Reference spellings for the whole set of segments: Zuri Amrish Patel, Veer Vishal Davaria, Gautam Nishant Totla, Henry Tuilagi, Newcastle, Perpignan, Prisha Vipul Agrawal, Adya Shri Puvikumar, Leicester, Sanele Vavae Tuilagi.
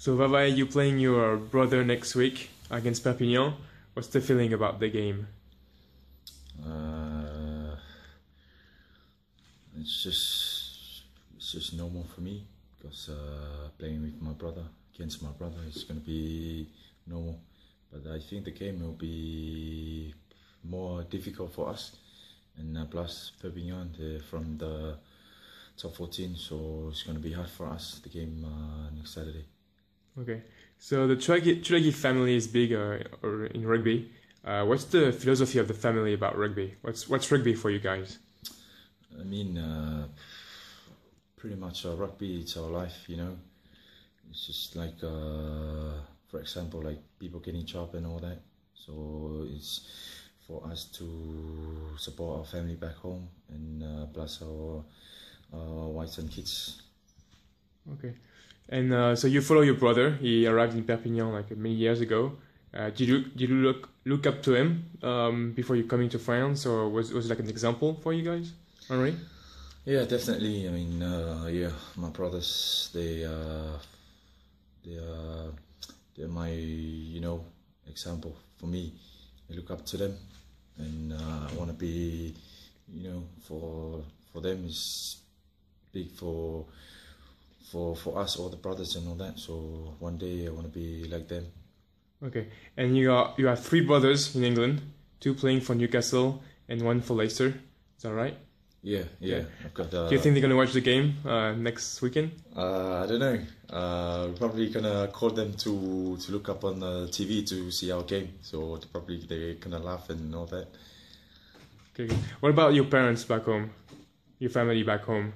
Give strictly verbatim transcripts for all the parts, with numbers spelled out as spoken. So Vavae, you playing your brother next week against Perpignan. What's the feeling about the game? Uh, it's just it's just normal for me because uh, playing with my brother against my brother is going to be normal. But I think the game will be more difficult for us, and uh, plus Perpignan the, from the top fourteen, so it's going to be hard for us the game uh, next Saturday. Okay, so the Tuilagi family is big uh, or in rugby. Uh, what's the philosophy of the family about rugby? What's what's rugby for you guys? I mean, uh, pretty much our rugby, it's our life, you know. It's just like, uh, for example, like people getting job and all that. So it's for us to support our family back home and uh, plus our, our wives and kids. Okay. And uh, so you follow your brother. He arrived in Perpignan like many years ago. Uh, did you did you look look up to him um, before you coming to France, or was was it like an example for you guys, Henry? Yeah, definitely. I mean, uh, yeah, my brothers, they uh, they uh, they're my you know example for me. I look up to them, and uh, I want to be, you know, for for them is big for. For, for us, all the brothers and all that, so one day I want to be like them. Okay, and you are you have three brothers in England, two playing for Newcastle and one for Leicester, is that right? Yeah, yeah. Okay. I've got, uh, do you think they're going to watch the game uh, next weekend? Uh, I don't know, uh, we're probably going to call them to, to look up on the T V to see our game, so they're probably they're going to laugh and all that. Okay, what about your parents back home, your family back home?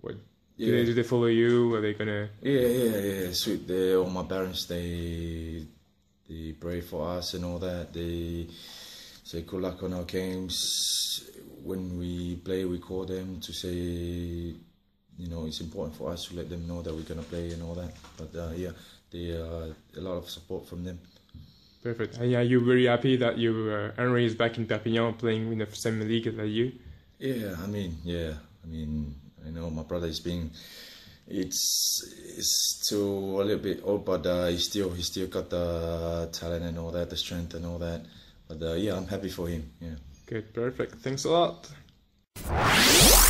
What? Do, yeah. they, do they follow you? Are they gonna? Yeah, yeah, yeah. Sweet. They, all my parents, they they pray for us and all that. They say good luck on our games. When we play, we call them to say, you know, it's important for us to let them know that we're gonna play and all that. But uh, yeah, they uh, a lot of support from them. Perfect. And yeah, you're very happy that you uh, Henry is back in Perpignan playing in the same league as you. Yeah, I mean, yeah, I mean. I know my brother is being, it's it's still a little bit old, but uh, he still he still got the talent and all that, the strength and all that. But uh, yeah, I'm happy for him. Yeah. Good, perfect. Thanks a lot.